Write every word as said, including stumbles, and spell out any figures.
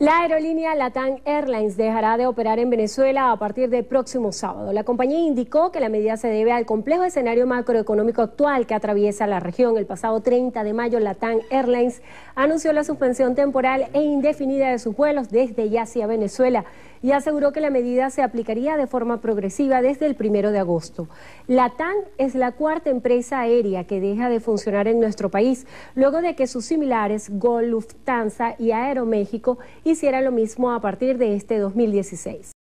La aerolínea Latam Airlines dejará de operar en Venezuela a partir del próximo sábado. La compañía indicó que la medida se debe al complejo escenario macroeconómico actual que atraviesa la región. El pasado treinta de mayo, Latam Airlines anunció la suspensión temporal e indefinida de sus vuelos desde y hacia Venezuela y aseguró que la medida se aplicaría de forma progresiva desde el primero de agosto. Latam es la cuarta empresa aérea que deja de funcionar en nuestro país, luego de que sus similares Gol, Lufthansa y Aeroméxico hiciera lo mismo a partir de este dos mil dieciséis.